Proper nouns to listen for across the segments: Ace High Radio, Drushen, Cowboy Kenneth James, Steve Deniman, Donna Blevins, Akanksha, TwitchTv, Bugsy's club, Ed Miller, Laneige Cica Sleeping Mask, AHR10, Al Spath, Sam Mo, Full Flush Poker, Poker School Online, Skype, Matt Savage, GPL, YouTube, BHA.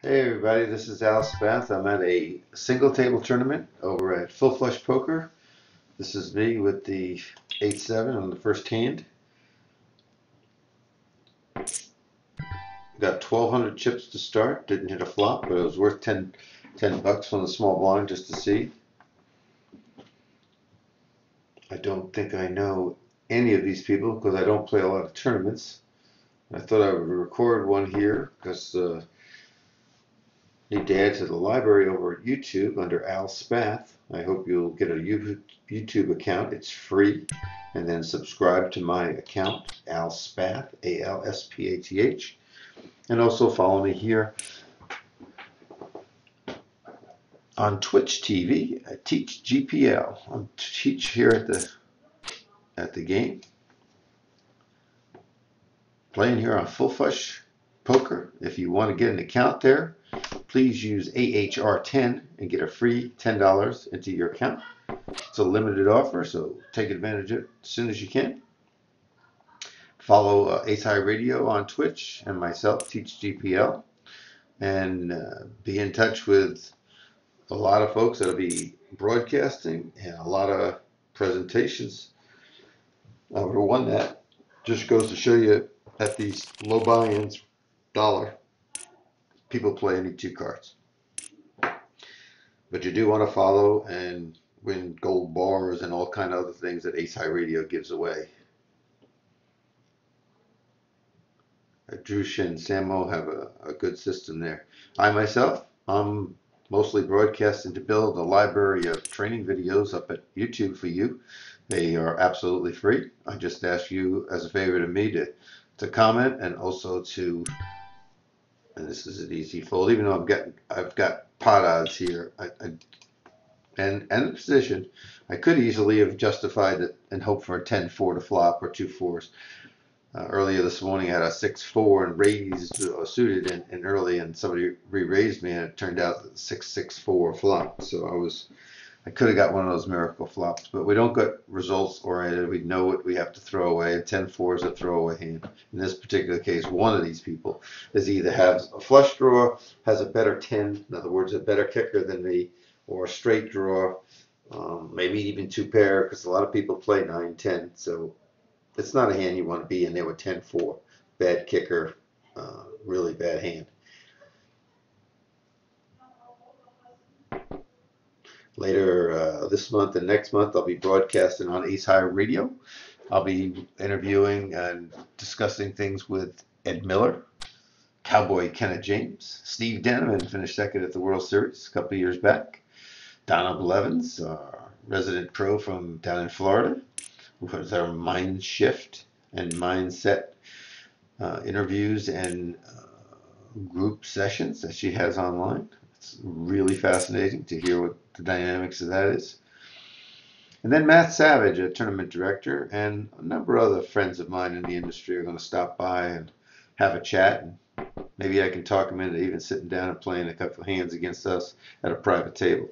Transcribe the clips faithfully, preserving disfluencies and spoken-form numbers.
Hey everybody, this is Al Spath. I'm at a single table tournament over at Full Flush Poker. This is me with the eight seven on the first hand. Got twelve hundred chips to start. Didn't hit a flop, but it was worth ten, ten bucks on the small blind just to see. I don't think I know any of these people because I don't play a lot of tournaments. I thought I would record one here because uh, need to add to the library over at YouTube under Al Spath. I hope you'll get a YouTube account. It's free. And then subscribe to my account, Al Spath, A L S P A T H. And also follow me here on Twitch T V. I teach G P L. I teach here at the, at the game. Playing here on Full Flush Poker. If you want to get an account there, please use A H R ten and get a free ten dollars into your account. It's a limited offer, so take advantage of it as soon as you can. Follow uh, Ace High Radio on Twitch and myself, Teach G P L, and uh, be in touch with a lot of folks that will be broadcasting and a lot of presentations. I would have won that. Just goes to show you at these low buy-ins, dollar. People play any two cards. But you do want to follow and win gold bars and all kind of other things that Ace High Radio gives away. Drushen and Sam Mo have a, a good system there. I myself, I'm mostly broadcasting to build a library of training videos up at YouTube for you. They are absolutely free. I just ask you as a favor to me to, to comment and also to... And this is an easy fold, even though I've got I've got pot odds here, I, I, and and the position. I could easily have justified it and hoped for a ten four to flop or two fours. Uh, earlier this morning, I had a six four and raised uh, suited and, and early, and somebody re-raised me, and it turned out that six six four flop. So I was I could have got one of those miracle flops, but we don't get results oriented. We know what we have to throw away, and ten four is a throwaway hand. In this particular case, one of these people is either has a flush draw, has a better ten, in other words, a better kicker than me, or a straight draw, um, maybe even two pair, because a lot of people play nine ten, so it's not a hand you want to be in there with ten four. Bad kicker, uh, really bad hand. Later uh, this month and next month, I'll be broadcasting on Ace High Radio. I'll be interviewing and discussing things with Ed Miller, Cowboy Kenneth James, Steve Deniman finished second at the World Series a couple of years back, Donna Blevins, our resident pro from down in Florida, who has our mind shift and mindset uh, interviews and uh, group sessions that she has online. It's really fascinating to hear what the dynamics of that is. And then Matt Savage, a tournament director, and a number of other friends of mine in the industry are going to stop by and have a chat. And maybe I can talk them into even sitting down and playing a couple of hands against us at a private table.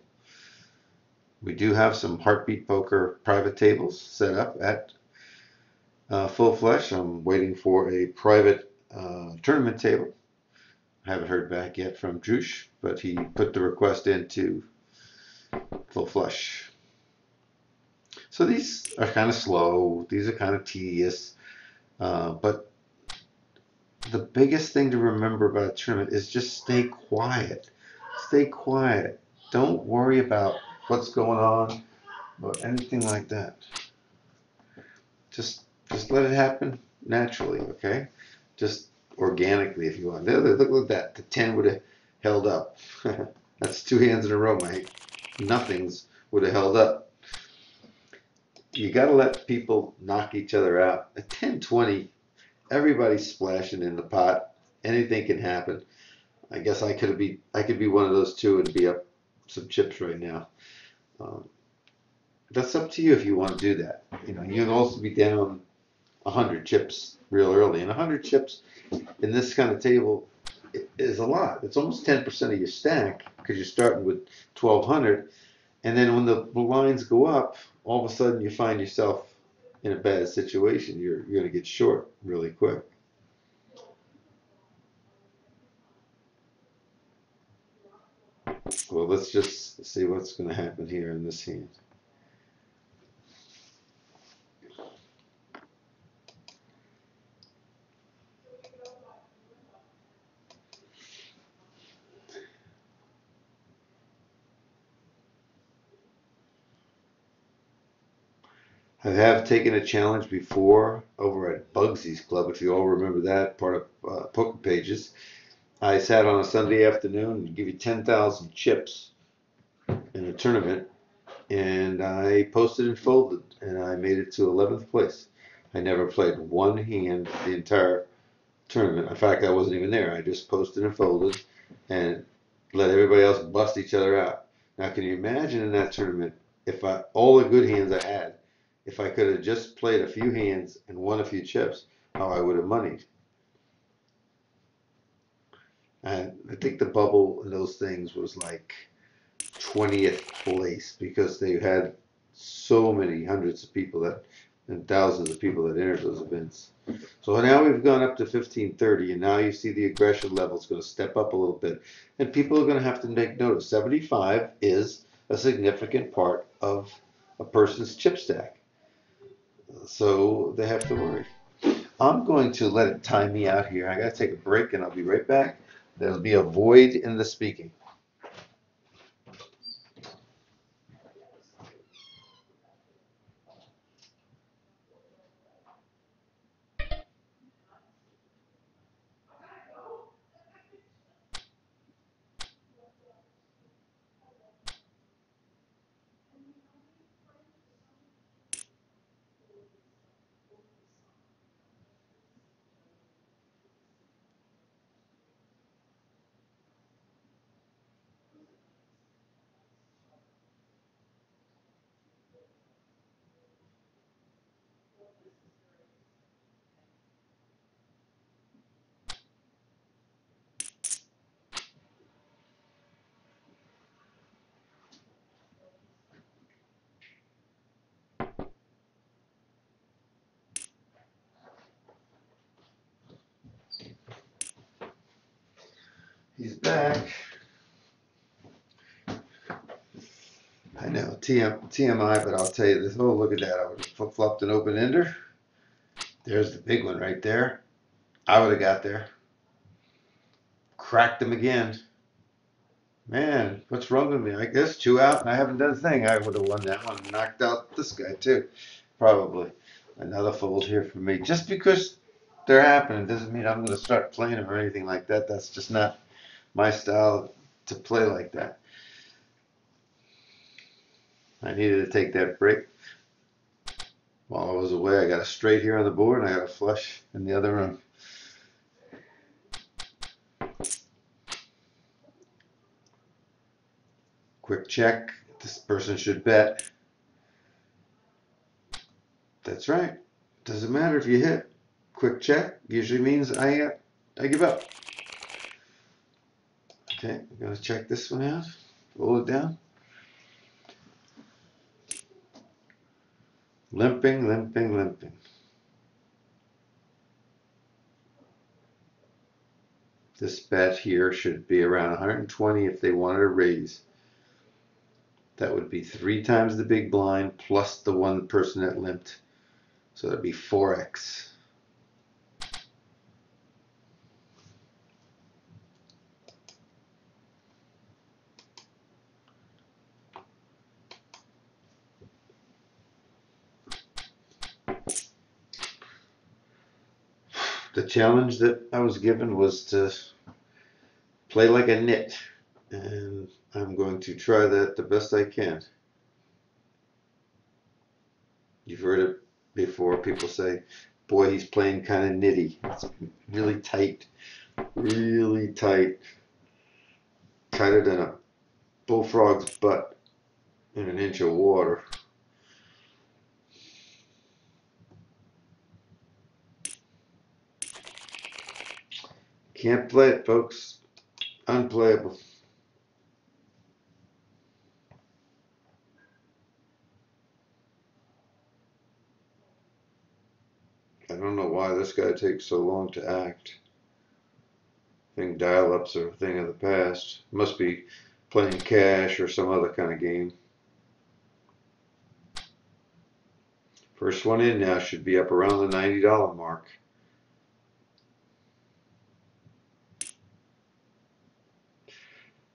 We do have some Heartbeat Poker private tables set up at uh, Full Flush. I'm waiting for a private uh, tournament table. I haven't heard back yet from Drush, but he put the request in to Full Flush. So these are kind of slow, these are kind of tedious, uh, but the biggest thing to remember about a tournament is just stay quiet. Stay quiet. Don't worry about what's going on or anything like that. Just, just let it happen naturally, okay? Just organically if you want. There, there, look at that. The ten would have held up. That's two hands in a row, mate. Nothings would have held up. You got to let people knock each other out. At ten twenty, everybody's splashing in the pot. Anything can happen. I guess I could be I could be one of those two and be up some chips right now. Um, that's up to you if you want to do that. You know, you can also be down one hundred chips real early, and one hundred chips in this kind of table is a lot. It's almost ten percent of your stack because you're starting with twelve hundred, and then when the blinds go up, all of a sudden you find yourself in a bad situation. You're, you're going to get short really quick. Well, let's just see what's going to happen here in this hand. I have taken a challenge before over at Bugsy's Club, if you all remember that, part of uh, Poker Pages. I sat on a Sunday afternoon and give you ten thousand chips in a tournament, and I posted and folded, and I made it to eleventh place. I never played one hand the entire tournament. In fact, I wasn't even there. I just posted and folded and let everybody else bust each other out. Now, can you imagine in that tournament, if I, all the good hands I had, if I could have just played a few hands and won a few chips, how I would have moneyed. And I think the bubble in those things was like twentieth place, because they had so many hundreds of people that, and thousands of people that entered those events. So now we've gone up to fifteen thirty, and now you see the aggression level is going to step up a little bit. And people are going to have to make notice. seventy-five is a significant part of a person's chip stack. So they have to worry. I'm going to let it time me out here. I got to take a break, and I'll be right back. There'll be a void in the speaking. He's back. I know, T M I, but I'll tell you this. Oh, look at that. I would have flip-flopped an open-ender. There's the big one right there. I would have got there. Cracked him again. Man, what's wrong with me? I guess two out, and I haven't done a thing. I would have won that one. Knocked out this guy, too, probably. Another fold here for me. Just because they're happening doesn't mean I'm going to start playing them or anything like that. That's just not my style to play like that. I needed to take that break. While I was away, I got a straight here on the board, and I got a flush in the other room. Quick check. This person should bet. That's right. Doesn't matter if you hit. Quick check usually means I uh, I give up. Okay, I'm going to check this one out, roll it down. Limping, limping, limping. This bet here should be around one hundred twenty if they wanted to raise. That would be three times the big blind plus the one person that limped. So that'd be four X. The challenge that I was given was to play like a nit, and I'm going to try that the best I can. You've heard it before, people say, boy, he's playing kind of nitty. It's really tight, really tight, tighter than a bullfrog's butt in an inch of water. Can't play it, folks. Unplayable. I don't know why this guy takes so long to act. I think dial-ups are a thing of the past. Must be playing cash or some other kind of game. First one in now should be up around the ninety dollar mark.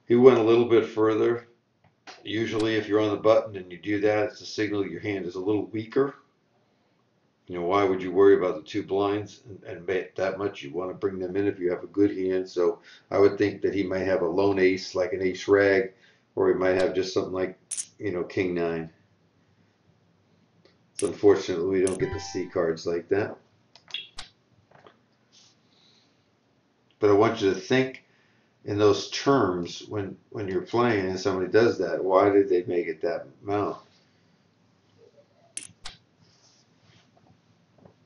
He went a little bit further. Usually if you're on the button and you do that, it's a signal your hand is a little weaker. You know, why would you worry about the two blinds and, and bet that much? You want to bring them in if you have a good hand. So I would think that he might have a lone ace, like an ace rag, or he might have just something like, you know, king nine. So unfortunately, we don't get to see cards like that. But I want you to think in those terms when, when you're playing and somebody does that. Why did they make it that amount?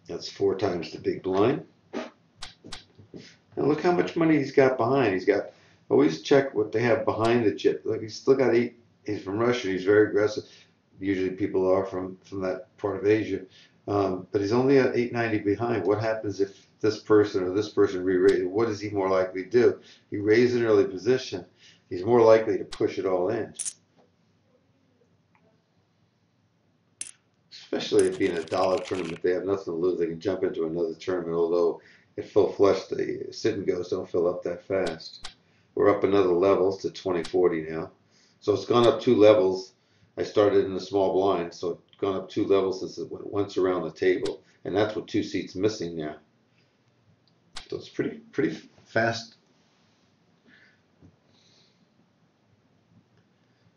That's four times the big blind. Now look how much money he's got behind. He's got, always check what they have behind the chip. Look, he's look at eight. He's from Russia. He's very aggressive. Usually people are from, from that part of Asia. Um, but he's only at eight ninety behind. What happens if this person or this person re-raises? What is he more likely to do? He raises an early position. He's more likely to push it all in. Especially if being a dollar tournament, they have nothing to lose. They can jump into another tournament, although at full flush, the sit and goes don't fill up that fast. We're up another level to twenty forty now. So it's gone up two levels. I started in the small blind, so it's gone up two levels since it went once around the table. And that's with two seats missing now. So it's pretty, pretty fast.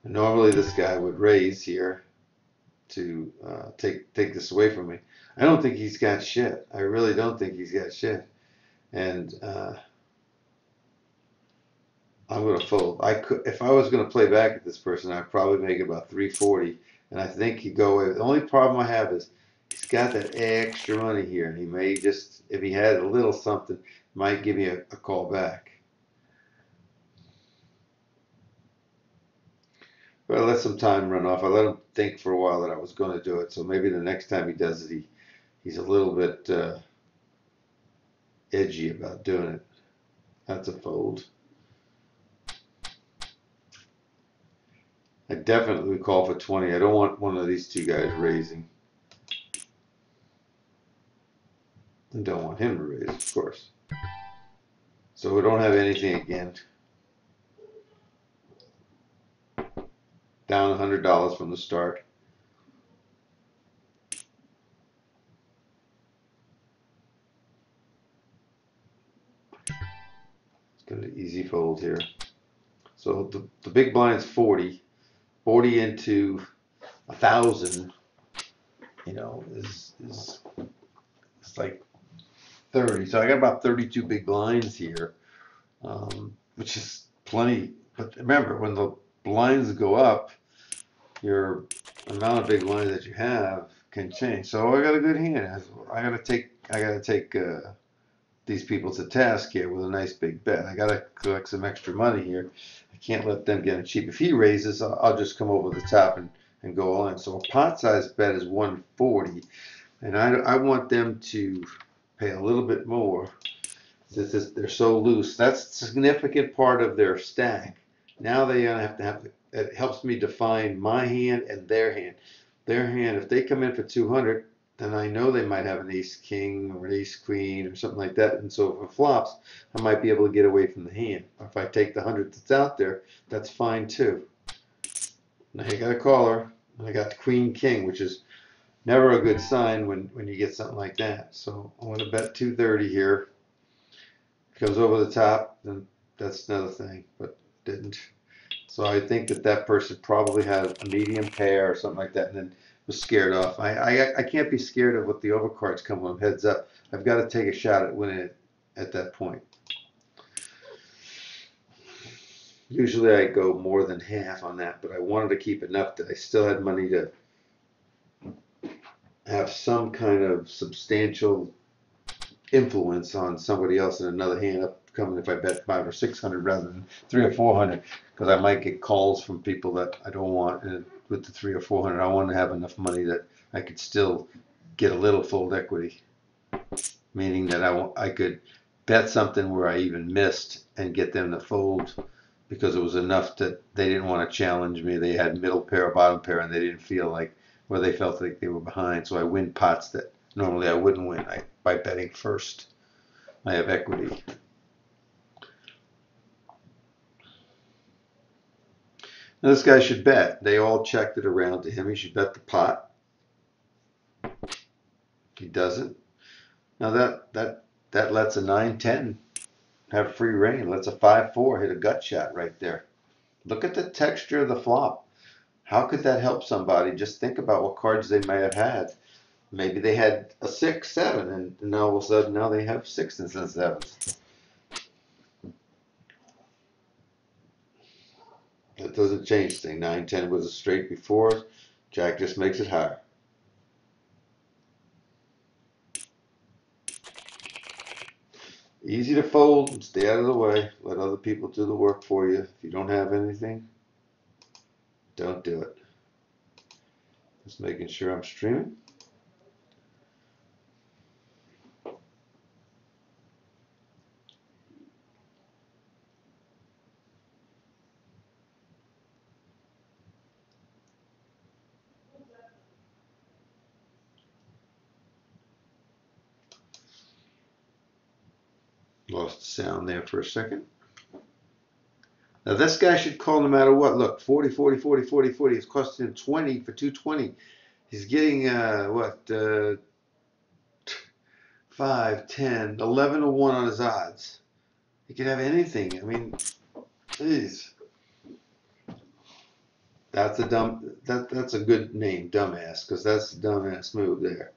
And normally this guy would raise here to uh, take take this away from me. I don't think he's got shit. I really don't think he's got shit. And uh, I'm gonna fold. I could, if I was gonna play back at this person, I'd probably make about three forty. And I think he'd go away. The only problem I have is he's got that extra money here, and he may just, if he had a little something, might give me a, a call back. But I let some time run off. I let him think for a while that I was going to do it. So maybe the next time he does it, he, he's a little bit uh, edgy about doing it. That's a fold. I definitely would call for twenty. I don't want one of these two guys raising. I don't want him to raise, of course. So we don't have anything again. Down one hundred dollars from the start. Let's go to easy fold here. So the, the big blind's forty. forty into a thousand, you know, is, is it's like thirty. So I got about thirty-two big blinds here, um, which is plenty. But remember, when the blinds go up, your amount of big blinds that you have can change. So I got a good hand. I got to take I got to take uh, these people to task here with a nice big bet. I got to collect some extra money here. I can't let them get it cheap. If he raises, I'll, I'll just come over the top and and go all in. So a pot size bet is one forty, and I I want them to pay a little bit more. This is, they're so loose. That's a significant part of their stack. Now they have to have, it helps me define my hand and their hand. Their hand, if they come in for two hundred, then I know they might have an ace king or an ace queen or something like that. And so if it flops, I might be able to get away from the hand. If I take the hundred that's out there, that's fine too. Now you got a caller, and I got the queen king, which is never a good sign when, when you get something like that. So I want to bet two thirty here. If it comes over the top, then that's another thing. But didn't. So I think that that person probably had a medium pair or something like that, and then was scared off. I I, I can't be scared of what the overcards come on heads up. I've got to take a shot at winning it at that point. Usually I go more than half on that, but I wanted to keep enough that I still had money to have some kind of substantial influence on somebody else in another hand up. If I bet five or six hundred rather than three or four hundred, because I might get calls from people that I don't want. And with the three or four hundred, I want to have enough money that I could still get a little fold equity, meaning that I I could bet something where I even missed and get them to fold because it was enough that they didn't want to challenge me. They had middle pair, bottom pair, and they didn't feel like, or they felt like they were behind. So I win pots that normally I wouldn't win I, by betting first. I have equity. Now this guy should bet. They all checked it around to him. He should bet the pot. He doesn't. Now that that that lets a nine ten have free reign. Lets a five four hit a gut shot right there. Look at the texture of the flop. How could that help somebody? Just think about what cards they might have had. Maybe they had a six, seven, and now all of a sudden now they have six and sevens. That doesn't change thing. Nine, ten was a straight before. Jack just makes it higher. Easy to fold and stay out of the way. Let other people do the work for you. If you don't have anything, don't do it. Just making sure I'm streaming. Lost the sound there for a second. Now this guy should call no matter what. Look, forty, forty, forty, forty, forty. It's costing him twenty for two twenty. He's getting, uh, what, uh, five, ten, eleven to one on his odds. He could have anything. I mean, geez. That's a dumb, that, that's a good name, dumbass, because that's a dumbass move there.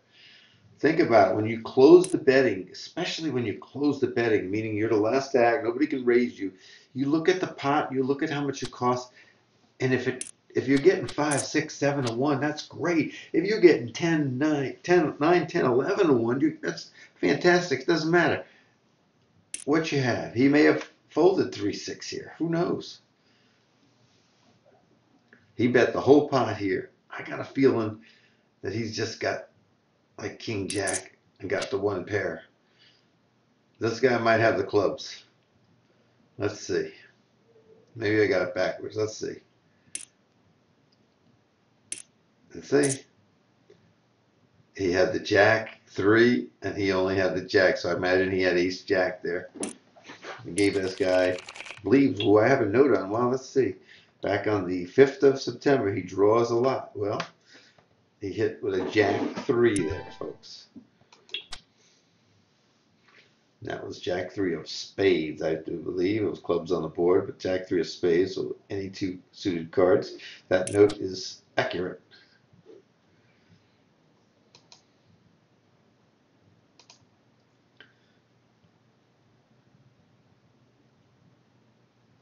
Think about it. When you close the betting, especially when you close the betting, meaning you're the last act, nobody can raise you. You look at the pot, you look at how much it costs, and if it if you're getting five, six, seven to one, that's great. If you're getting ten, nine, ten, nine, ten, eleven to one, you, that's fantastic. It doesn't matter what you have. He may have folded three, six here. Who knows? He bet the whole pot here. I got a feeling that he's just got like King Jack and got the one pair. This guy might have the clubs. Let's see. Maybe I got it backwards. Let's see. Let's see. He had the Jack three and he only had the Jack, so I imagine he had Ace Jack there. He gave this guy, I believe, who I have a note on. Well, let's see. Back on the fifth of September, he draws a lot. Well, he hit with a Jack three there, folks. That was Jack three of spades, I do believe. It was clubs on the board, but Jack three of spades, so any two suited cards. That note is accurate.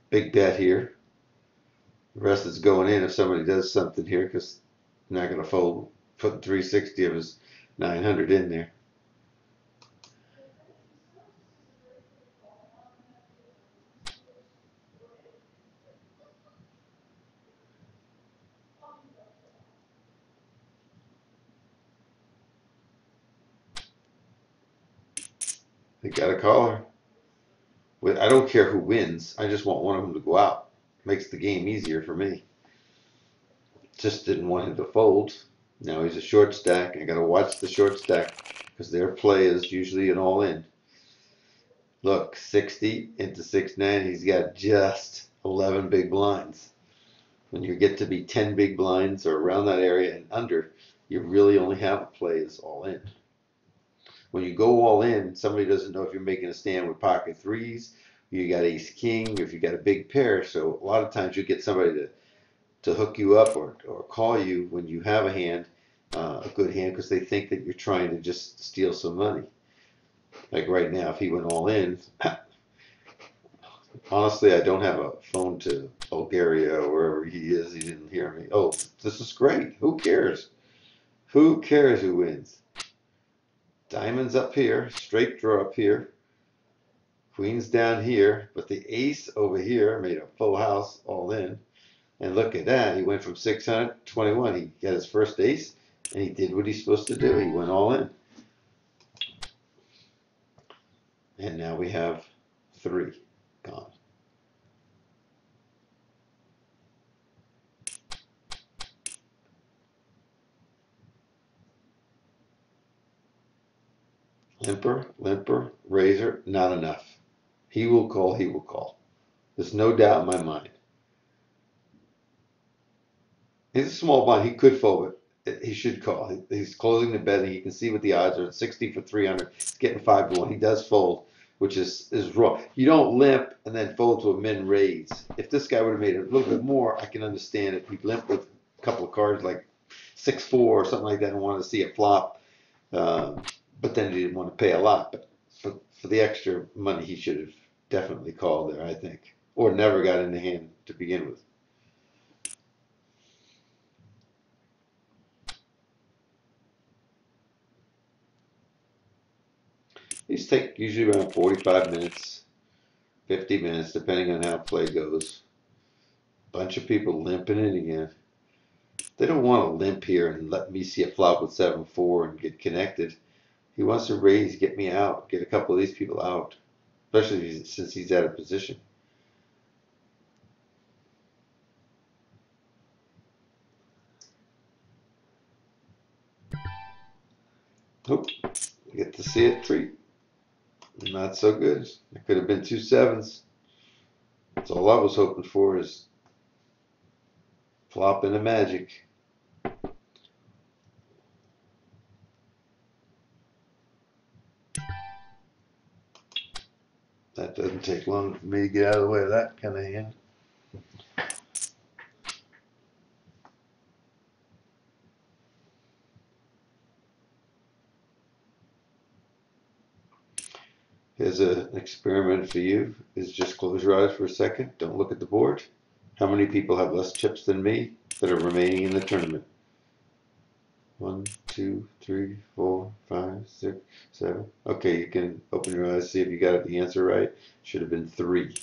Big bet here. The rest is going in if somebody does something here, because not going to fold, put three sixty of his nine hundred in there. They got a caller. I don't care who wins. I just want one of them to go out. Makes the game easier for me. Just didn't want him to fold. Now he's a short stack. I got to watch the short stack because their play is usually an all-in. Look, sixty into six nine. He's got just eleven big blinds. When you get to be ten big blinds or around that area and under, you really only have a play is all-in. When you go all-in, somebody doesn't know if you're making a stand with pocket threes, you got ace king, or if you got a big pair. So a lot of times you get somebody to to hook you up or, or call you when you have a hand, uh, a good hand, because they think that you're trying to just steal some money. Like right now, if he went all in, honestly, I don't have a phone to Bulgaria or wherever he is. He didn't hear me. Oh, this is great. Who cares? Who cares who wins? Diamonds up here, straight draw up here, queens down here, but the ace over here made a full house all in. And look at that, he went from six hundred to twenty-one. He got his first ace, and he did what he's supposed to do. He went all in. And now we have three gone. simper, limper, razor, not enough. He will call, he will call. There's no doubt in my mind. He's a small blind. He could fold it. He should call. He's closing the bet, and you can see what the odds are. It's sixty for three hundred. He's getting five to one. He does fold, which is, is wrong. You don't limp and then fold to a min raise. If this guy would have made it a little bit more, I can understand it. He'd limp with a couple of cards like six four or something like that and wanted to see a flop. Uh, but then he didn't want to pay a lot. But for, for the extra money, he should have definitely called there, I think, or never got in the hand to begin with. These take usually around forty-five minutes, fifty minutes, depending on how play goes. Bunch of people limping in again. They don't want to limp here and let me see a flop with seven four and get connected. He wants to raise, get me out, get a couple of these people out, especially since he's out of position. Oh, you get to see it, three. Not so good. It could have been two sevens. That's all I was hoping for, is flop and a magic. That doesn't take long for me to get out of the way of that kind of hand. Here's a, an experiment for you, is just close your eyes for a second. Don't look at the board. How many people have less chips than me that are remaining in the tournament? One, two, three, four, five, six, seven. Okay, you can open your eyes, see if you got the answer right. Should have been three.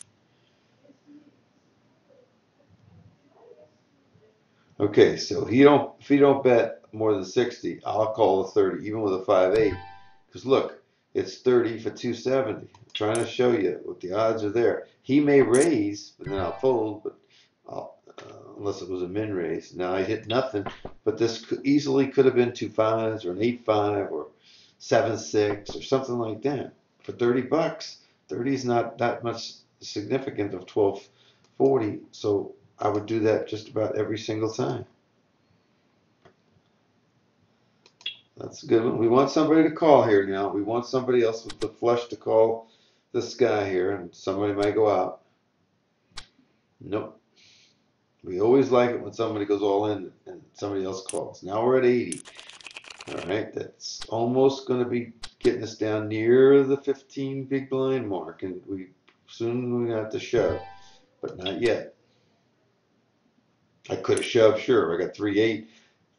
Okay, so he don't, if he don't bet more than sixty, I'll call a thirty, even with a five eight. Because look, it's thirty for two seventy. I'm trying to show you what the odds are there. He may raise, but then I'll fold, but I'll, uh, unless it was a min raise. Now I hit nothing, but this easily could have been two fives or an eight five or seven six or something like that. For thirty bucks, thirty is not that much significant of twelve forty, so I would do that just about every single time. That's a good one. We want somebody to call here now. We want somebody else with the flush to call this guy here, and somebody might go out. Nope. We always like it when somebody goes all in and somebody else calls. Now we're at eighty. All right, that's almost going to be getting us down near the fifteen big blind mark, and we soon we have to shove, but not yet. I could have shoved, sure. I got three eight.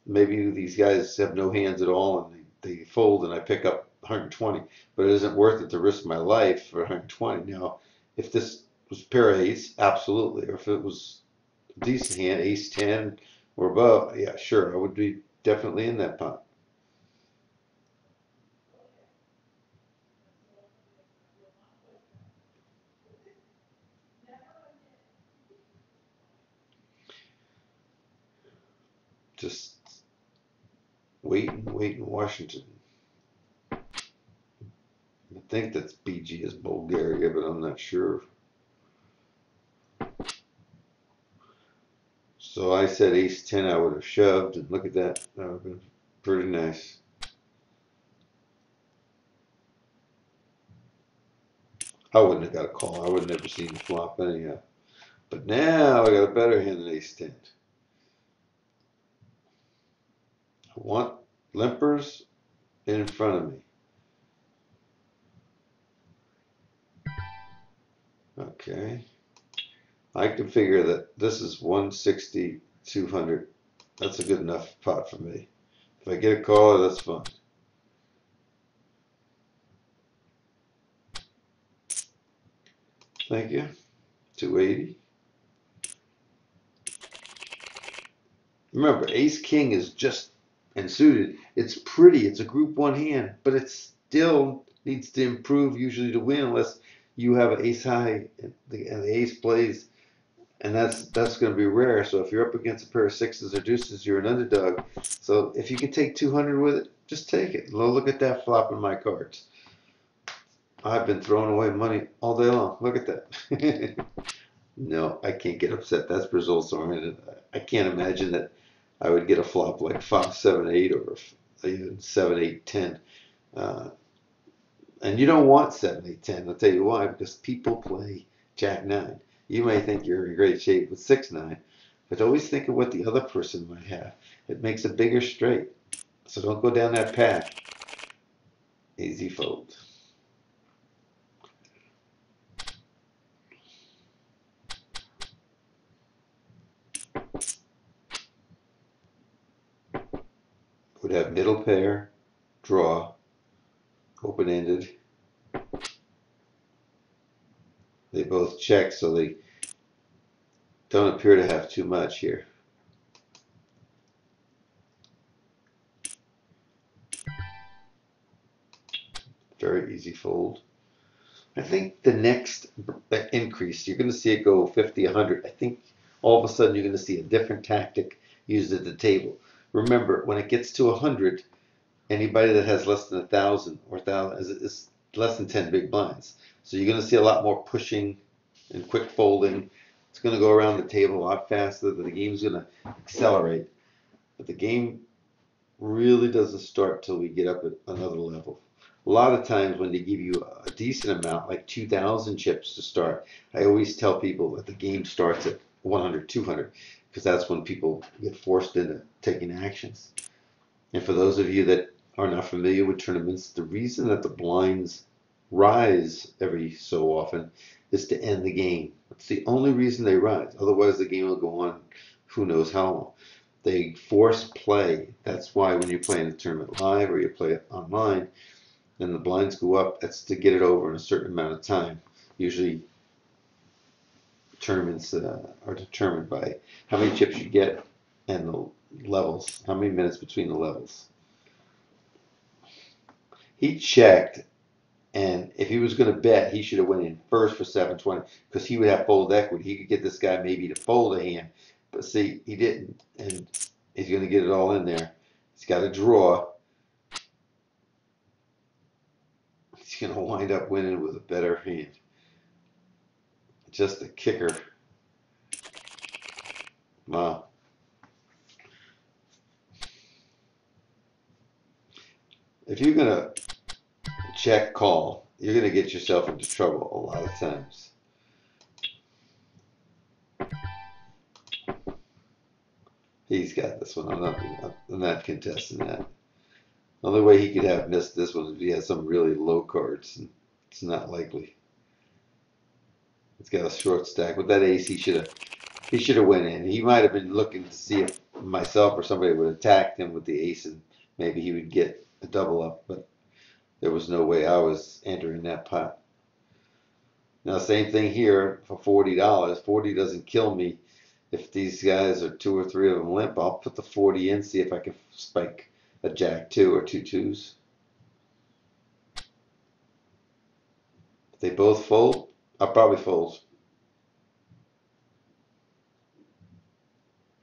Maybe these guys have no hands at all and they, they fold and I pick up one hundred twenty, but it isn't worth it to risk my life for one hundred twenty. Now, if this was pair of eights, absolutely. Or if it was a decent hand, ace ten or above, yeah, sure, I would be definitely in that pot. Just wait and wait in Washington. I think that's B G as Bulgaria, but I'm not sure. So I said ace ten I would have shoved, and look at that. That would have been pretty nice. I wouldn't have got a call. I would have never seen the flop anyhow. But now I got a better hand than ace ten. Want limpers in front of me. Okay, I can figure that this is one sixty, two hundred. That's a good enough pot for me. If I get a call, that's fine. Thank you. two eighty. Remember, ace king is just and suited. It's pretty. It's a group one hand, but it still needs to improve usually to win, unless you have an ace high and the, and the ace plays, and that's that's going to be rare. So if you're up against a pair of sixes or deuces, you're an underdog. So if you can take two hundred with it, just take it. Look at that flop in my cards. I've been throwing away money all day long. Look at that. No, I can't get upset. That's Brazil's arm. I can't imagine that I would get a flop like five, seven, eight or even seven, eight, ten. Uh, and you don't want seven, eight, ten. I'll tell you why. Because people play jack nine. You may think you're in great shape with six, nine. But always think of what the other person might have. It makes a bigger straight. So don't go down that path. Easy fold. Would have middle pair, draw, open-ended. They both check, so they don't appear to have too much here. Very easy fold. I think the next increase, you're going to see it go fifty, one hundred. I think all of a sudden you're going to see a different tactic used at the table. Remember, when it gets to one hundred, anybody that has less than one thousand or one thousand is less than ten big blinds. So you're going to see a lot more pushing and quick folding. It's going to go around the table a lot faster. The game's going to accelerate. But the game really doesn't start till we get up at another level. A lot of times when they give you a decent amount, like two thousand chips to start, I always tell people that the game starts at one hundred, two hundred. Because that's when people get forced into taking actions. And for those of you that are not familiar with tournaments, the reason that the blinds rise every so often is to end the game. It's the only reason they rise. Otherwise, the game will go on who knows how long. They force play. That's why when you play in a tournament live or you play it online and the blinds go up, that's to get it over in a certain amount of time. Usually tournaments uh, are determined by how many chips you get and the levels, how many minutes between the levels. He checked, and if he was going to bet, he should have went in first for seven twenty because he would have fold equity. He could get this guy maybe to fold a hand, but see, he didn't, and he's going to get it all in there. He's got a draw. He's going to wind up winning with a better hand. Just a kicker. Wow. If you're going to check call, you're going to get yourself into trouble a lot of times. He's got this one. I'm not, I'm not contesting that. The only way he could have missed this one is if he had some really low cards. And it's not likely. It's got a short stack. With that ace, he should have he should have went in. He might have been looking to see if myself or somebody would attack him with the ace, and maybe he would get a double up. But there was no way I was entering that pot. Now, same thing here for forty dollars. Forty doesn't kill me. If these guys are two or three of them limp, I'll put the forty in, see if I can spike a jack two or two twos. If they both fold, I'll probably fold.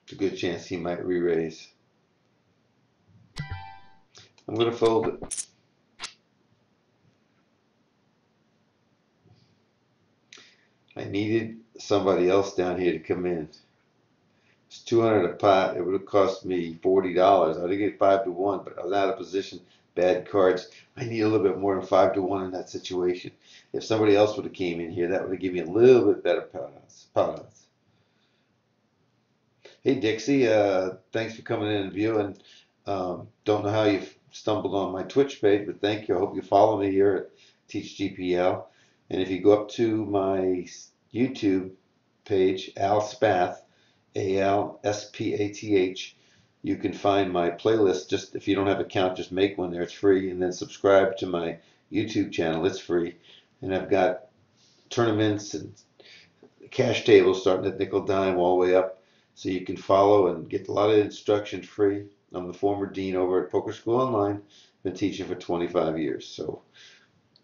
It's a good chance he might re-raise. I'm going to fold it. I needed somebody else down here to come in. It's two hundred a pot. It would have cost me forty dollars. I would have get five to one, but I was out of position. Bad cards. I need a little bit more than five to one in that situation. If somebody else would have came in here, that would have given me a little bit better pot odds. Hey Dixie, uh, thanks for coming in and viewing. Um, don't know how you stumbled on my Twitch page, but thank you. I hope you follow me here at Teach G P L. And if you go up to my YouTube page, Al Spath, A L S P A T H. You can find my playlist. Just if you don't have an account, just make one there. It's free. And then subscribe to my YouTube channel. It's free. And I've got tournaments and cash tables starting at nickel dime all the way up. So you can follow and get a lot of instruction free. I'm the former dean over at Poker School Online. Been teaching for twenty-five years. So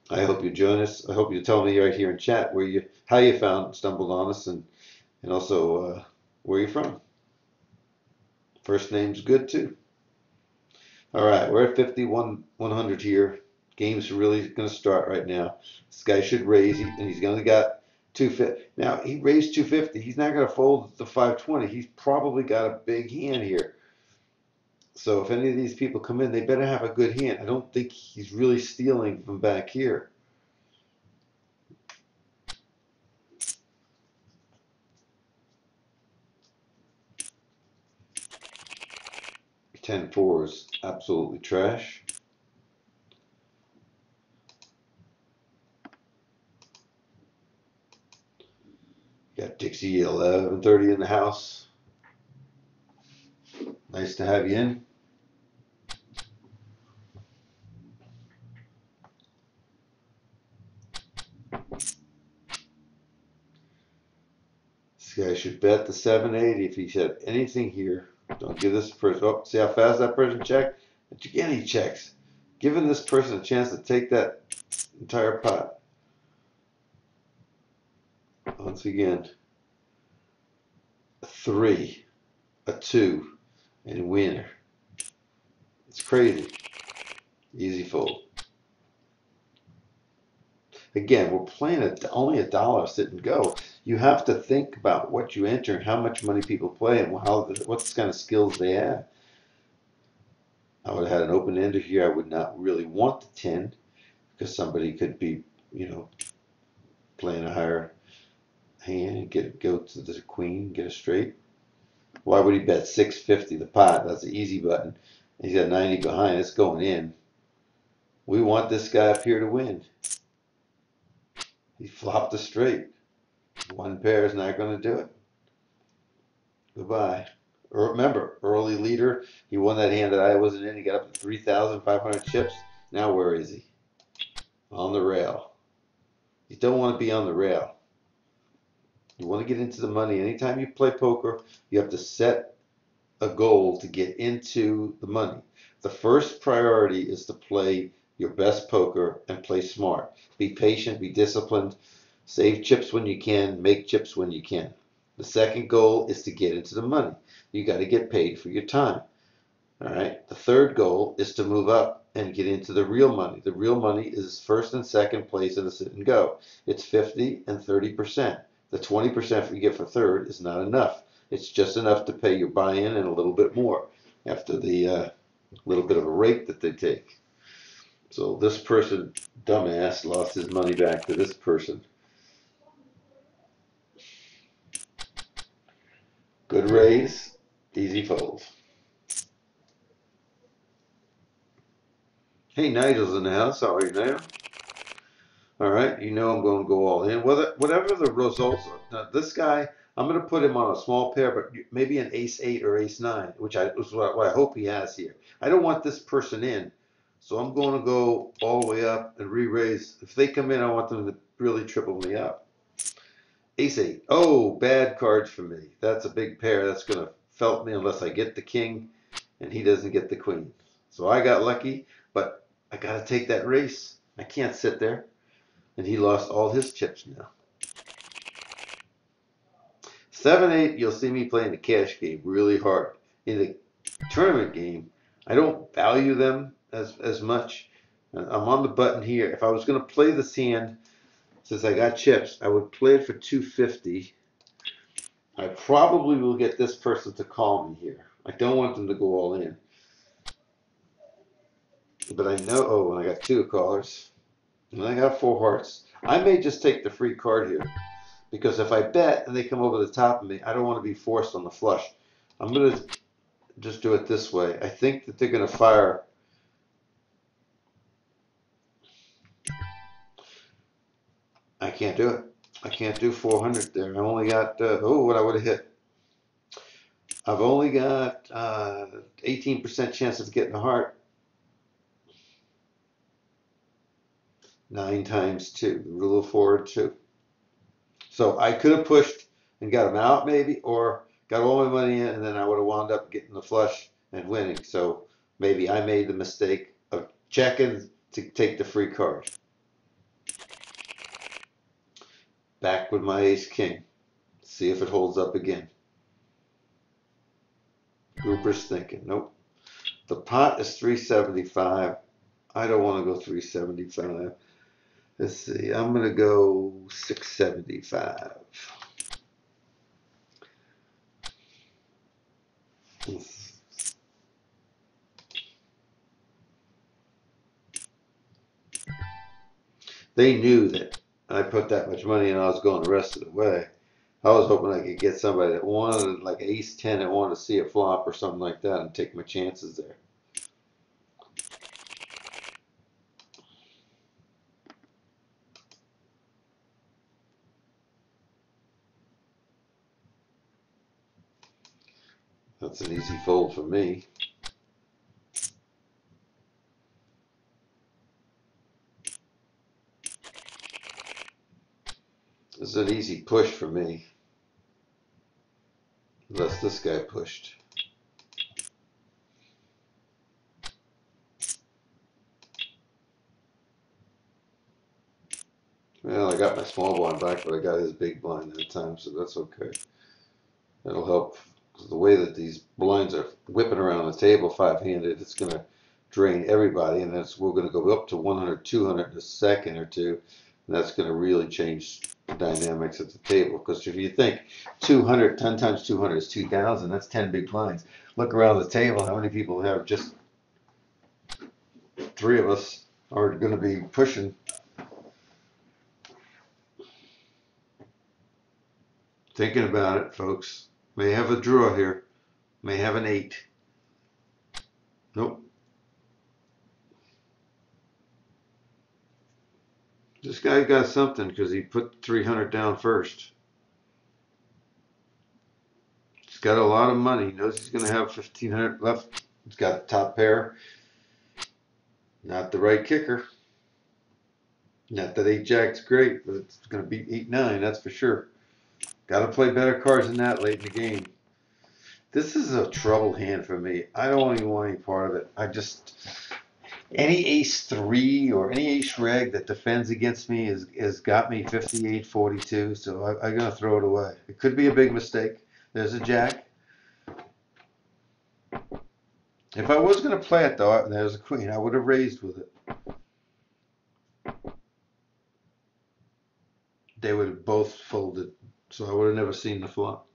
I hope you join us. I hope you tell me right here in chat where you how you found stumbled on us and and also uh, where you're from. First name's good too. All right, we're at fifty-one, one hundred here. Game's really going to start right now. This guy should raise, he, and he's going to got two fifty. Now, he raised two fifty. He's not going to fold the five twenty. He's probably got a big hand here. So if any of these people come in, they better have a good hand. I don't think he's really stealing from back here. ten four is absolutely trash. You got Dixie eleven thirty in the house. Nice to have you in. This guy should bet the seven eighty if he had anything here. Don't give this person, oh, see how fast that person checked? But again, he checks. Giving this person a chance to take that entire pot. Once again, a three, a two, and a winner. It's crazy. Easy fold. Again, we're playing at only a dollar sit and go. You have to think about what you enter and how much money people play and how, what kind of skills they have. I would have had an open ender here. I would not really want the ten because somebody could be, you know, playing a higher hand and get go to the queen, get a straight. Why would he bet six fifty the pot? That's the easy button. He's got ninety behind. It's going in. We want this guy up here to win. He flopped a straight. One pair is not going to do it. Goodbye. Remember, early leader. He won that hand that I wasn't in. He got up to three thousand five hundred chips. Now where is he? On the rail. You don't want to be on the rail. You want to get into the money. Anytime you play poker, you have to set a goal to get into the money. The first priority is to play your best poker and play smart. Be patient, be disciplined, save chips when you can, make chips when you can. The second goal is to get into the money. You got to get paid for your time. All right. The third goal is to move up and get into the real money. The real money is first and second place in the sit and go. It's fifty and thirty percent. The twenty percent you get for third is not enough. It's just enough to pay your buy-in and a little bit more after the uh, little bit of a rake that they take. So this person, dumbass, lost his money back to this person. Good raise, easy fold. Hey, Nigel's in the house. How are you, Nigel? All right, you know I'm going to go all in. Whether, whatever the results are, now this guy, I'm going to put him on a small pair, but maybe an ace eight or ace nine, which I, is what I, what I hope he has here. I don't want this person in, so I'm going to go all the way up and re-raise. If they come in, I want them to really triple me up. ace eight. Oh, bad card for me. That's a big pair. That's going to felt me unless I get the king, and he doesn't get the queen. So I got lucky, but I got to take that race. I can't sit there. And he lost all his chips now. seven eight, you'll see me playing the cash game really hard. In the tournament game, I don't value them as, as much. I'm on the button here. If I was going to play this hand, since I got chips, I would play it for two fifty. I probably will get this person to call me here. I don't want them to go all in. But I know, oh, and I got two callers. And I got four hearts. I may just take the free card here because if I bet and they come over the top of me, I don't want to be forced on the flush. I'm going to just do it this way. I think that they're going to fire. I can't do it. I can't do four hundred there. I only got, uh, oh, what I would have hit. I've only got eighteen percent uh, chance of getting a heart. Nine times two, the rule of four and two. So I could have pushed and got him out maybe, or got all my money in, and then I would have wound up getting the flush and winning. So maybe I made the mistake of checking to take the free card. Back with my ace king. See if it holds up again. Grouper's thinking, nope. The pot is three seventy-five. I don't want to go three seventy-five. Let's see. I'm going to go six seventy-five. They knew that I put that much money and I was going the rest of the way. I was hoping I could get somebody that wanted, like ace ten, that wanted to see a flop or something like that and take my chances there. That's an easy fold for me. This is an easy push for me. Unless this guy pushed. Well, I got my small blind back, but I got his big blind that time, so that's okay. That'll help. The way that these blinds are whipping around the table five-handed, it's going to drain everybody, and that's we're going to go up to one hundred, two hundred in a second or two, and that's going to really change the dynamics at the table. Because if you think two hundred, ten times two hundred is two thousand, that's ten big blinds. Look around the table, how many people have just three of us are going to be pushing thinking about it, folks. May have a draw here. May have an eight. Nope. This guy got something because he put three hundred down first. He's got a lot of money. He knows he's going to have fifteen hundred left. He's got the top pair. Not the right kicker. Not that eight jack's great, but it's going to beat eight nine, that's for sure. Got to play better cards than that late in the game. This is a trouble hand for me. I don't even want any part of it. I just, any ace three or any ace reg that defends against me is, has got me fifty-eight forty-two, so I, I'm going to throw it away. It could be a big mistake. There's a jack. If I was going to play it, though, there's a queen. I would have raised with it. They would have both folded. So I would have never seen the flop.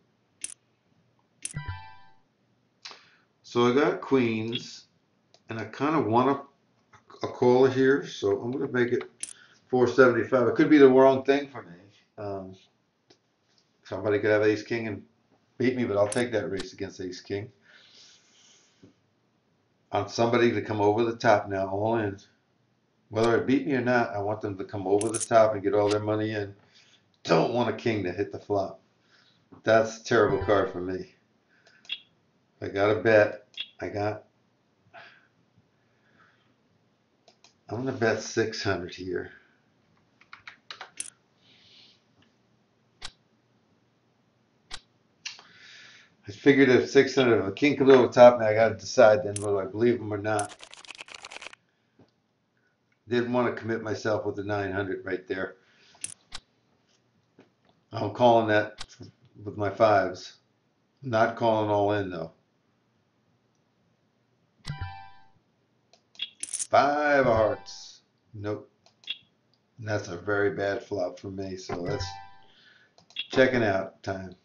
So I got queens, and I kind of want a, a caller here, so I'm going to make it four seventy-five. It could be the wrong thing for me. Um, somebody could have ace king and beat me, but I'll take that race against ace king. I want somebody to come over the top now, all in. Whether it beat me or not, I want them to come over the top and get all their money in. Don't want a king to hit the flop. That's a terrible card for me. I got a bet. I got. I'm gonna bet six hundred here. I figured if six hundred, if a king comes over the top, now I gotta decide then whether I believe him or not. Didn't want to commit myself with the nine hundred right there. I'm calling that with my fives. Not calling all in though. Five of hearts. Nope. And that's a very bad flop for me. So that's checking out time.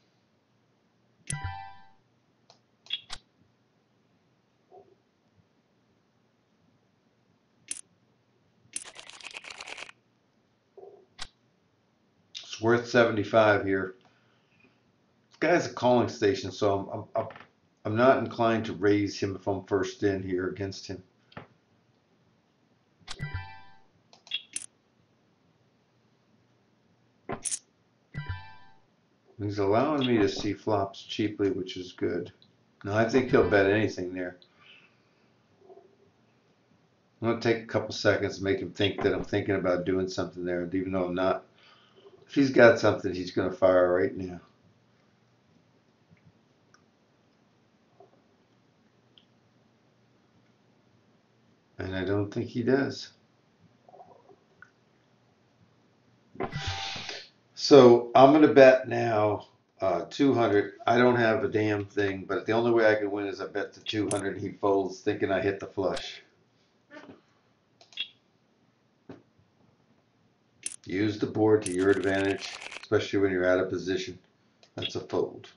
Worth seventy-five here. This guy's a calling station, so I'm, I'm, I'm not inclined to raise him if I'm first in here against him. He's allowing me to see flops cheaply, which is good. Now I think he'll bet anything there. I'm going to take a couple seconds to make him think that I'm thinking about doing something there, even though I'm not. If he's got something, he's going to fire right now. And I don't think he does. So I'm going to bet now uh, two hundred. I don't have a damn thing, but the only way I can win is I bet the two hundred. He folds thinking I hit the flush. Use the board to your advantage, especially when you're out of position. That's a fold.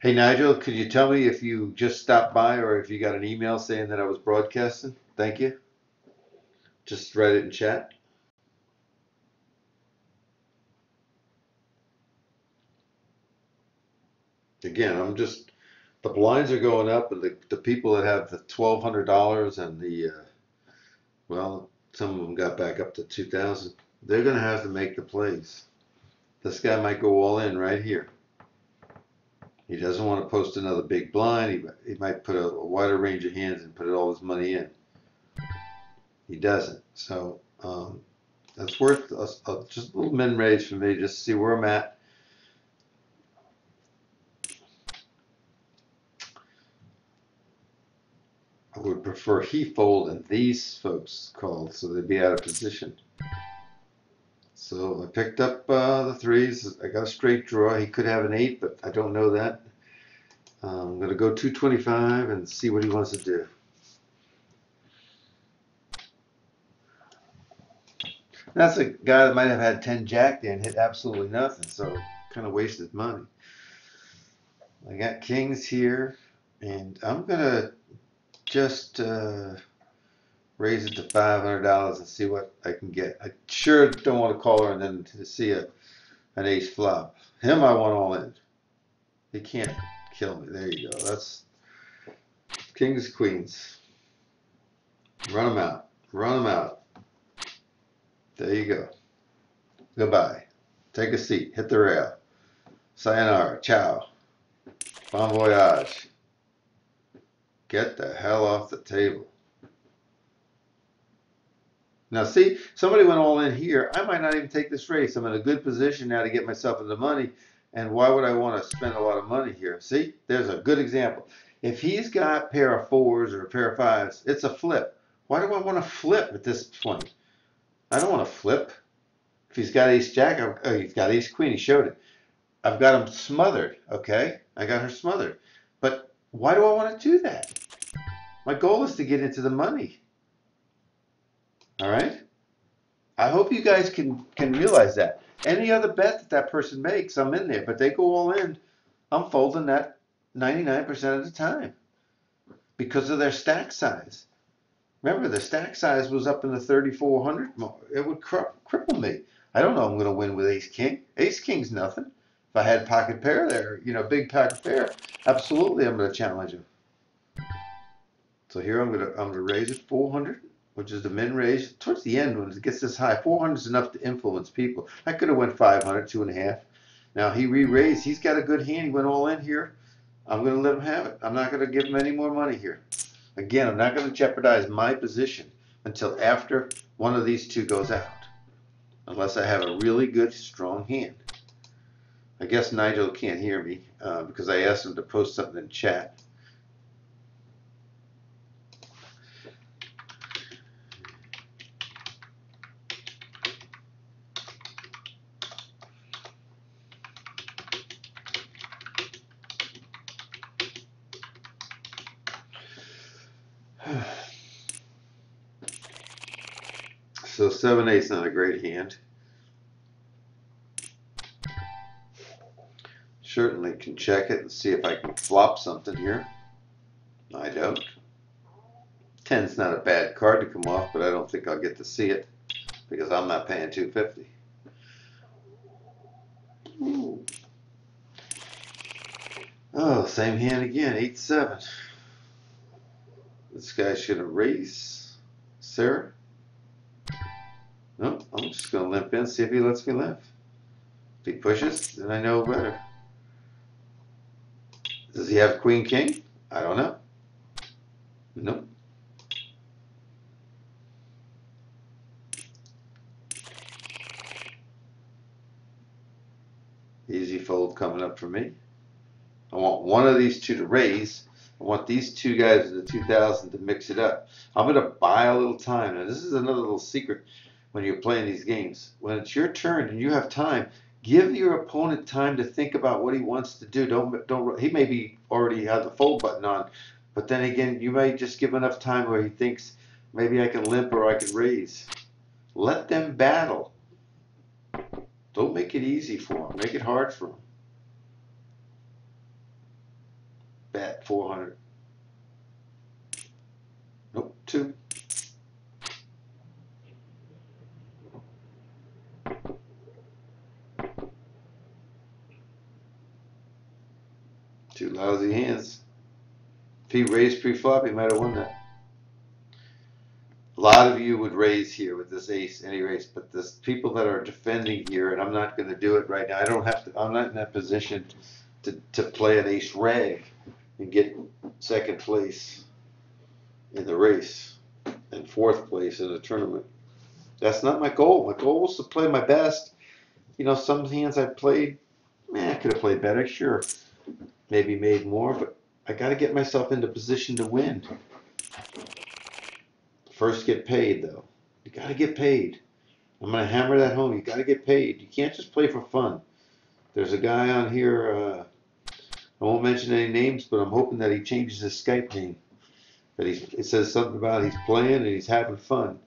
Hey Nigel, could you tell me if you just stopped by or if you got an email saying that I was broadcasting? Thank you. Just write it in chat. Again, I'm just, the blinds are going up, and the, the people that have the twelve hundred dollars and the, uh, well, some of them got back up to two thousand dollars. They're going to have to make the plays. This guy might go all in right here. He doesn't want to post another big blind. He, he might put a, a wider range of hands and put all his money in. He doesn't. So um, that's worth a, a, just a little min raise for me, just to see where I'm at. I would prefer he fold and these folks called, so they'd be out of position. So I picked up uh, the threes. I got a straight draw. He could have an eight, but I don't know that. Um, I'm going to go two twenty-five and see what he wants to do. That's a guy that might have had ten jack there and hit absolutely nothing, so kind of wasted money. I got kings here, and I'm going to just uh, raise it to five hundred dollars and see what I can get. I sure don't want to call her and then to see a, an ace flop. Him I want all in. He can't kill me. There you go. That's kings, queens. Run them out. Run them out. There you go. Goodbye. Take a seat. Hit the rail. Sayonara. Ciao. Bon voyage. Get the hell off the table. Now see, somebody went all in here. I might not even take this race. I'm in a good position now to get myself into money. And why would I want to spend a lot of money here? See, there's a good example. If he's got a pair of fours or a pair of fives, it's a flip. Why do I want to flip at this point? I don't want to flip. If he's got ace jack, oh, he's got ace queen. He showed it. I've got him smothered, okay? I got her smothered. But why do I want to do that? My goal is to get into the money. All right? I hope you guys can, can realize that. Any other bet that that person makes, I'm in there. But they go all in, I'm folding that ninety-nine percent of the time because of their stack size. Remember, the stack size was up in the thirty-four hundred mark. It would cr cripple me. I don't know I'm going to win with ace king. Ace king's nothing. If I had pocket pair there, you know, big pocket pair, absolutely I'm going to challenge him. So here I'm going to, I'm going to raise it four hundred, which is the min raise. Towards the end, when it gets this high, four hundred is enough to influence people. I could have went five hundred, two and a half. Now he re-raised. He's got a good hand. He went all in here. I'm going to let him have it. I'm not going to give him any more money here. Again, I'm not going to jeopardize my position until after one of these two goes out, unless I have a really good, strong hand. I guess Nigel can't hear me uh, because I asked him to post something in chat. So seven eight's not a great hand. Certainly can check it and see if I can flop something here. I don't. ten's not a bad card to come off, but I don't think I'll get to see it because I'm not paying two fifty. Ooh. Oh, same hand again, eight seven. This guy should have raised. Sarah? Nope, I'm just going to limp in, see if he lets me limp. If he pushes, then I know better. Does he have queen king? I don't know. Nope. Easy fold coming up for me. I want one of these two to raise. I want these two guys in the two thousand to mix it up. I'm going to buy a little time. Now this is another little secret when you're playing these games. When it's your turn and you have time, give your opponent time to think about what he wants to do. Don't don't. He may be already have the fold button on, but then again, you may just give enough time where he thinks maybe I can limp or I can raise. Let them battle. Don't make it easy for them. Make it hard for them. Bet four hundred. Nope, two. Two lousy hands. If he raised pre-flop, he might have won that. A lot of you would raise here with this ace, any race, but the people that are defending here, and I'm not going to do it right now. I don't have to. I'm not in that position to to play an ace rag and get second place in the race and fourth place in the tournament. That's not my goal. My goal was to play my best. You know, some hands I played, man, I could have played better, sure, maybe made more, but I got to get myself into position to win. First, get paid, though. You got to get paid. I'm going to hammer that home. You got to get paid. You can't just play for fun. There's a guy on here, uh, I won't mention any names, but I'm hoping that he changes his Skype name. But he, it says something about he's playing and he's having fun.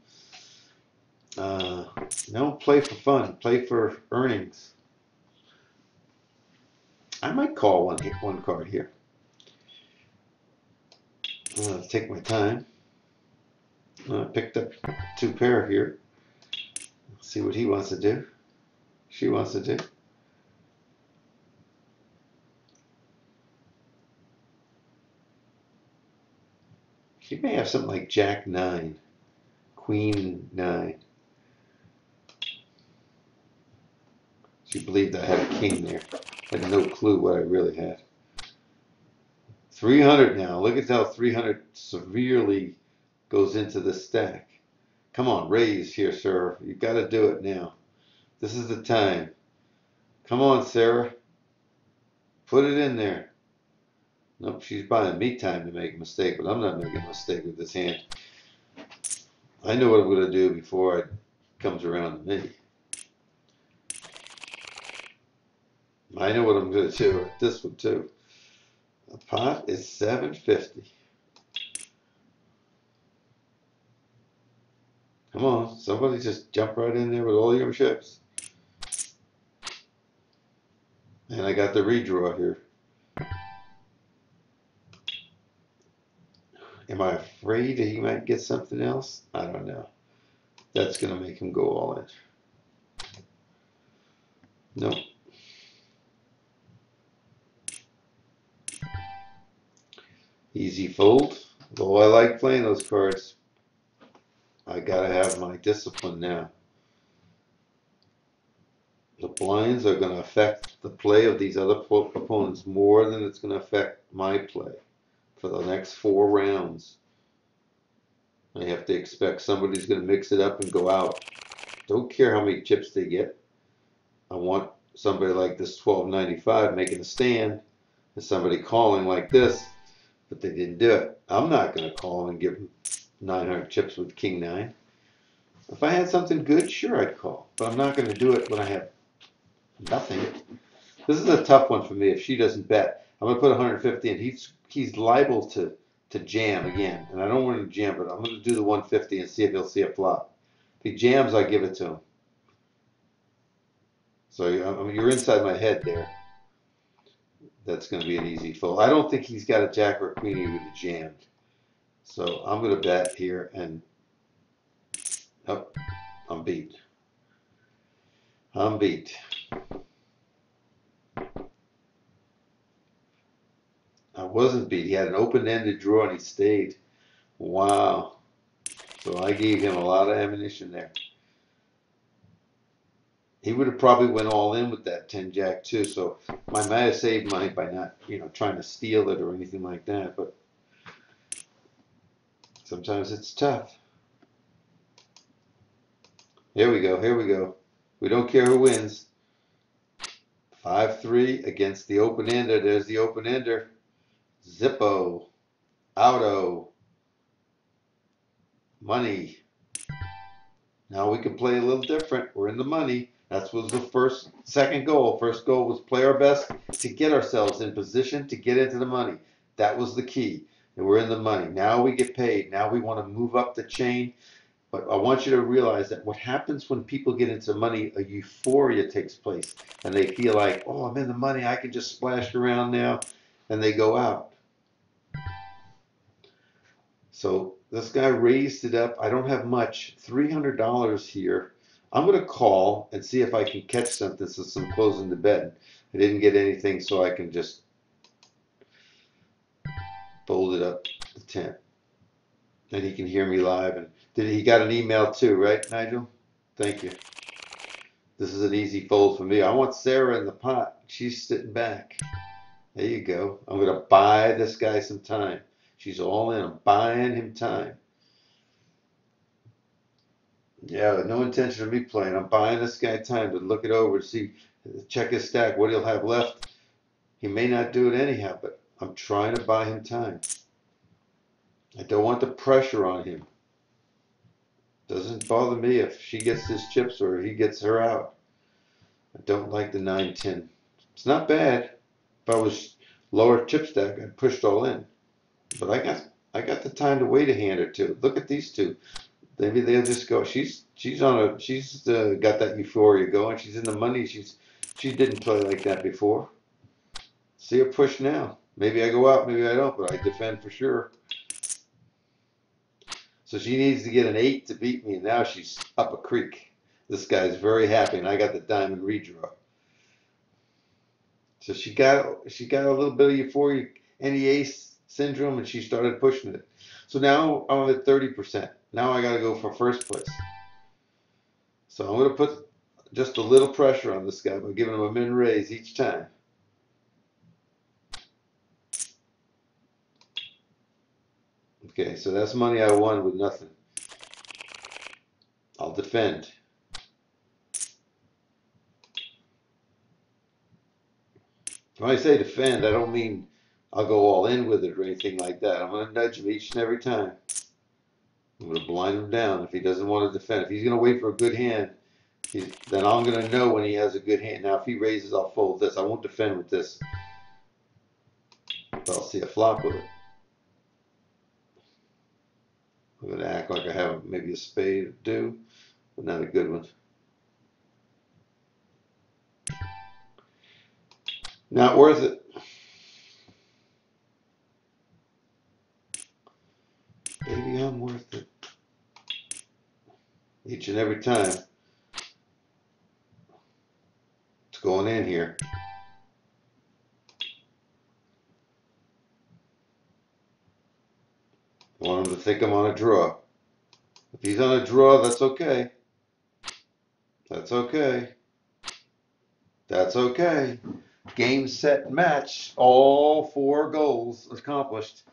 Uh, don't play for fun. Play for earnings. I might call one, one card here. I'm going to take my time. I uh, picked up two pair here. Let's see what he wants to do. She wants to do. She may have something like Jack nine, Queen nine. She believed I had a king there. I had no clue what I really had. three hundred now. Look at how three hundred severely goes into the stack. Come on, raise here, sir. You've got to do it now. This is the time. Come on, Sarah. Put it in there. Nope, she's buying me time to make a mistake, but I'm not making a mistake with this hand. I know what I'm going to do before it comes around to me. I know what I'm going to do with this one, too. The pot is seven fifty. Come on, somebody just jump right in there with all your chips. And I got the redraw here. Am I afraid that he might get something else? I don't know. That's going to make him go all in. Nope. Easy fold. Though I like playing those cards, I gotta have my discipline now. The blinds are gonna affect the play of these other opponents more than it's gonna affect my play for the next four rounds. I have to expect somebody's gonna mix it up and go out. Don't care how many chips they get. I want somebody like this twelve ninety-five making a stand and somebody calling like this, but they didn't do it. I'm not gonna call and give them nine hundred chips with King nine. If I had something good, sure, I'd call. But I'm not going to do it when I have nothing. This is a tough one for me. If she doesn't bet, I'm going to put one hundred fifty in. He's, he's liable to, to jam again. And I don't want him to jam, but I'm going to do the one fifty and see if he'll see a flop. If he jams, I give it to him. So I mean, you're inside my head there. That's going to be an easy fold. I don't think he's got a jack or a queen he would have jammed. So I'm going to bet here, and oh, I'm beat. I'm beat. I wasn't beat. He had an open-ended draw, and he stayed. Wow. So I gave him a lot of ammunition there. He would have probably went all in with that ten jack, too. So I might have saved mine by not, you know, trying to steal it or anything like that, but sometimes it's tough. Here we go, here we go. We don't care who wins. five three against the open ender. There's the open ender. Zippo. Auto. Money. Now we can play a little different. We're in the money. That was the first, second goal. First goal was play our best to get ourselves in position to get into the money. That was the key. And we're in the money. Now we get paid. Now we want to move up the chain. But I want you to realize that what happens when people get into money, a euphoria takes place, and they feel like, oh, I'm in the money, I can just splash around now, and they go out. So this guy raised it up. I don't have much, three hundred dollars here. I'm going to call and see if I can catch something since I'm closing the bet. I didn't get anything, so I can just fold it up to ten. And he can hear me live. And did he got an email too, right, Nigel? Thank you. This is an easy fold for me. I want Sarah in the pot. She's sitting back. There you go. I'm going to buy this guy some time. She's all in. I'm buying him time. Yeah, no intention of me playing. I'm buying this guy time to look it over, to see, check his stack, what he'll have left. He may not do it anyhow, but I'm trying to buy him time. I don't want the pressure on him. Doesn't bother me if she gets his chips or he gets her out. I don't like the nine ten. It's not bad. If I was lower chip stack, I'd pushed all in. But I got I got the time to wait a hand or two. Look at these two. Maybe they'll just go. She's she's on a she's uh, got that euphoria going. She's in the money. She's she didn't play like that before. See her push now. Maybe I go out. Maybe I don't. But I defend for sure. So she needs to get an eight to beat me. And now she's up a creek. This guy's very happy, and I got the diamond redraw. So she got she got a little bit of euphoria. Any ace syndrome, and she started pushing it. So now I'm at thirty percent. Now I gotta go for first place. So I'm gonna put just a little pressure on this guy by giving him a min raise each time. Okay, so that's money I won with nothing. I'll defend. When I say defend, I don't mean I'll go all in with it or anything like that. I'm going to nudge him each and every time. I'm going to blind him down if he doesn't want to defend. If he's going to wait for a good hand, he's, then I'm going to know when he has a good hand. Now, if he raises, I'll fold this. I won't defend with this. But I'll see a flop with it. I'm going to act like I have maybe a spade or two, but not a good one. Not worth it. Maybe I'm worth it. Each and every time. It's going in here. I want him to think I'm on a draw. If he's on a draw, that's okay. That's okay. That's okay. Game, set, match. All four goals accomplished.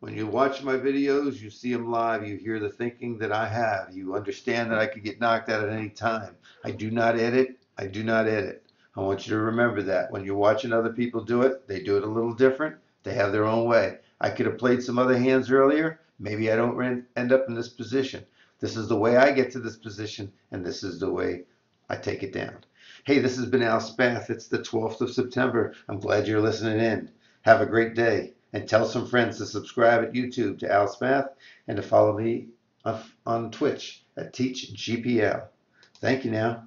When you watch my videos, you see them live, you hear the thinking that I have. You understand that I could get knocked out at any time. I do not edit. I do not edit. I want you to remember that. When you're watching other people do it, they do it a little different. They have their own way. I could have played some other hands earlier. Maybe I don't end up in this position. This is the way I get to this position, and this is the way I take it down. Hey, this has been Al Spath. It's the twelfth of September. I'm glad you're listening in. Have a great day. And tell some friends to subscribe at YouTube to Al Spath and to follow me on Twitch at Teach G P L. Thank you now.